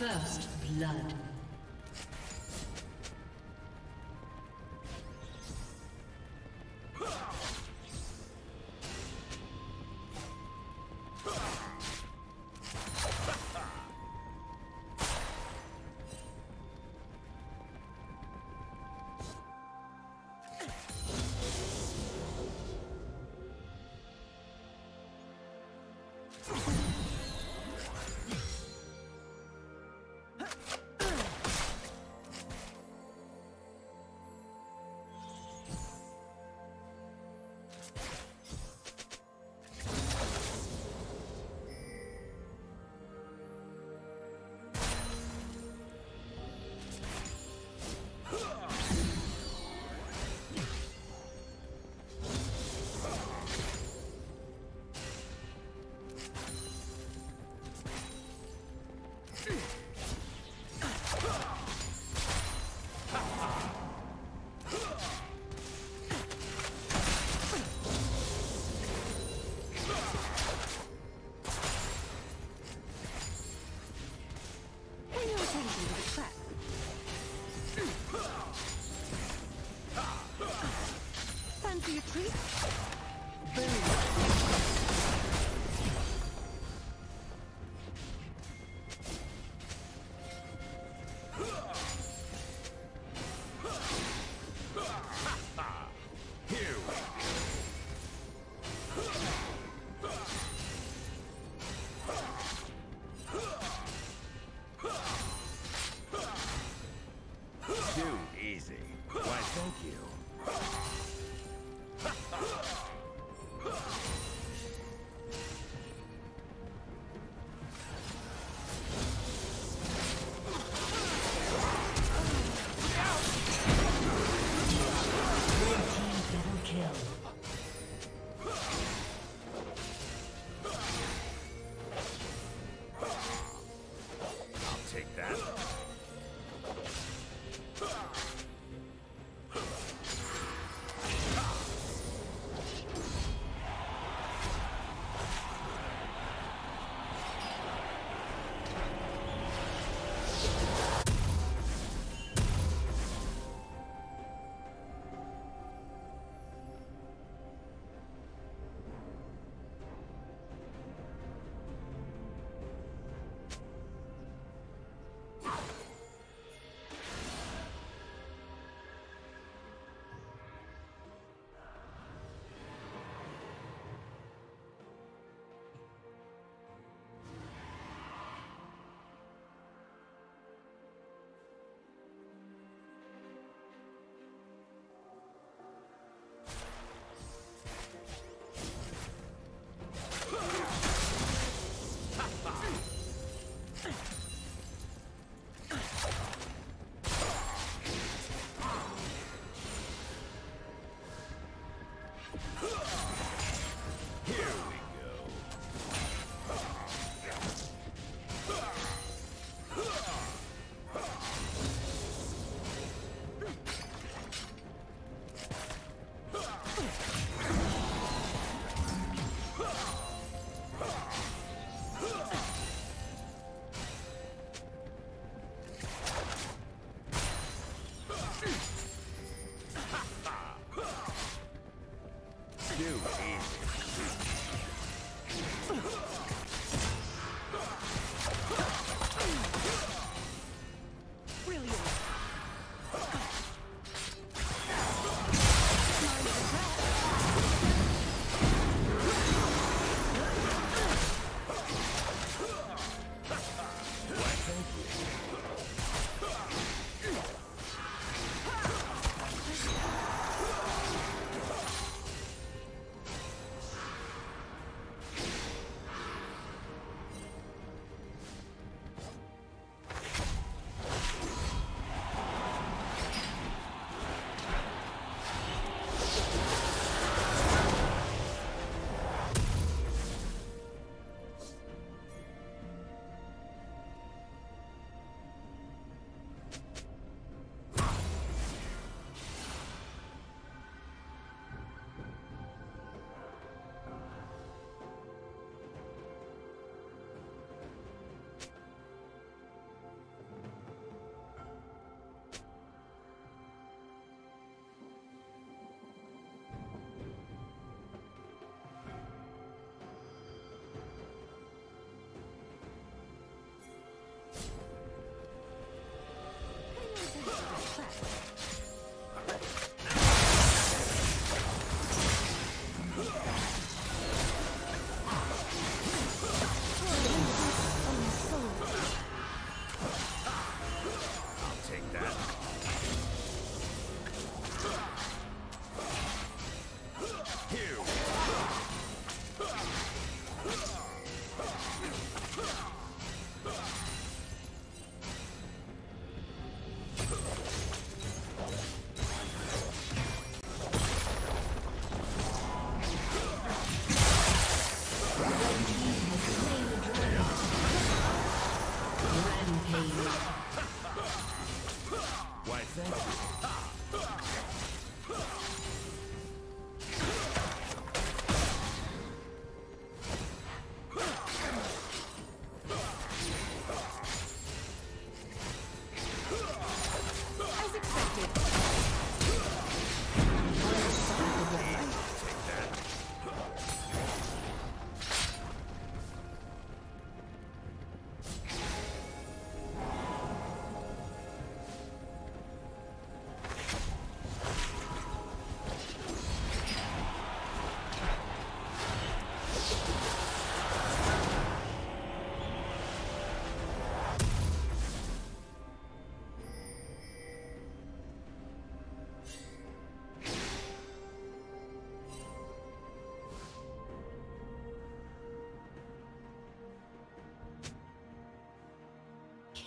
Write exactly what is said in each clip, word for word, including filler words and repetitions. First blood.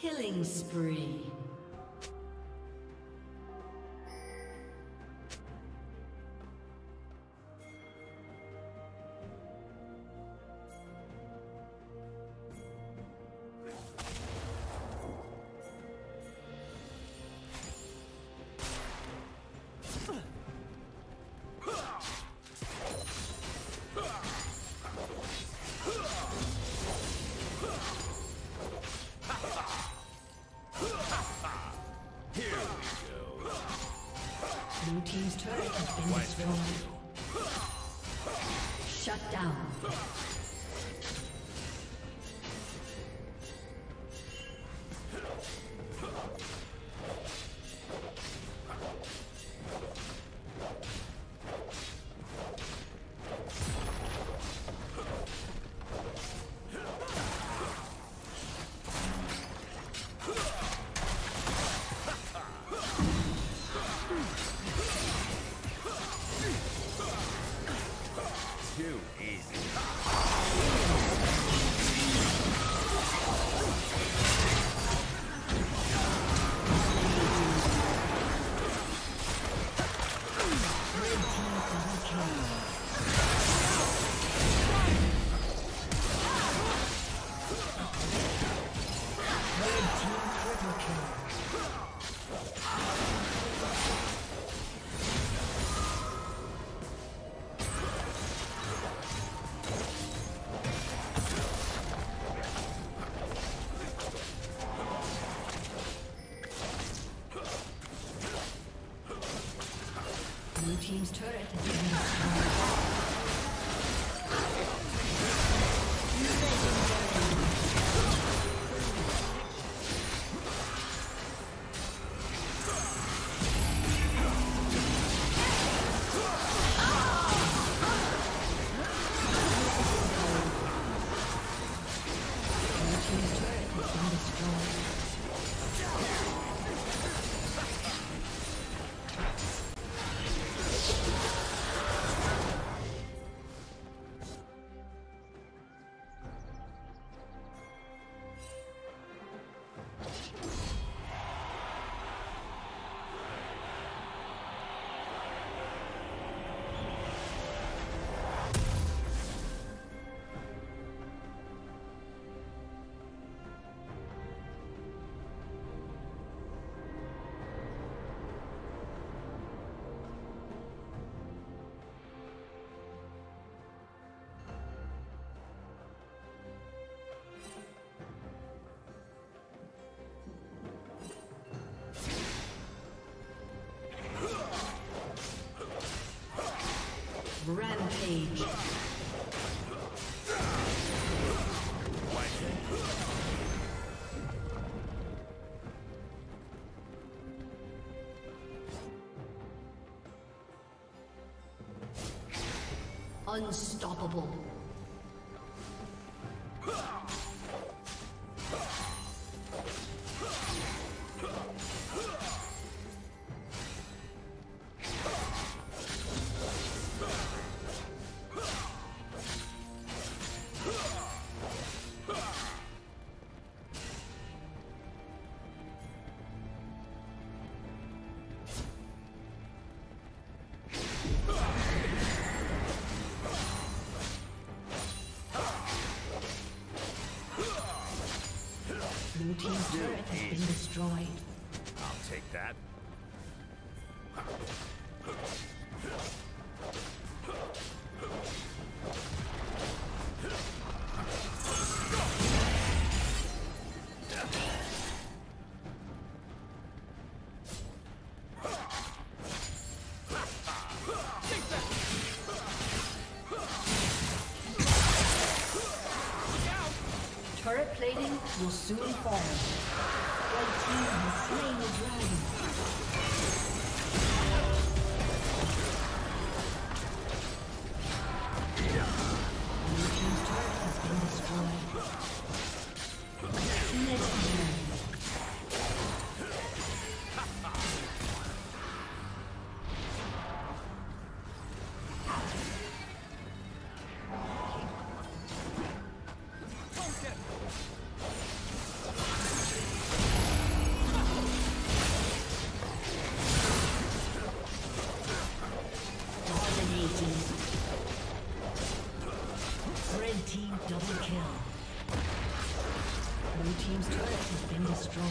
Killing spree. Blue team's turret has been destroyed. Shut down. Team's turret has been rampage. Unstoppable. Blue team's turret has been destroyed. I'll take that. Turret plating will soon fall. Red team has slain the dragon. Blue team's turret has been destroyed. Legendary. Let's go. Blue team's turret has been destroyed.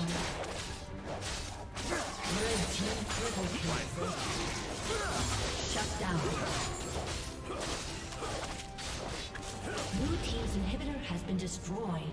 Red team triple kill. Shut down. Blue team's inhibitor has been destroyed.